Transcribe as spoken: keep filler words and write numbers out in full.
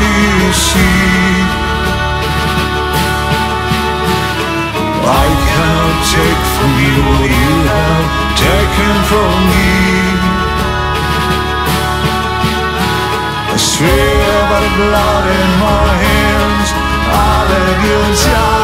do you see? I cannot take from you what you have taken from me. I swear by the blood in my hands, I let you die.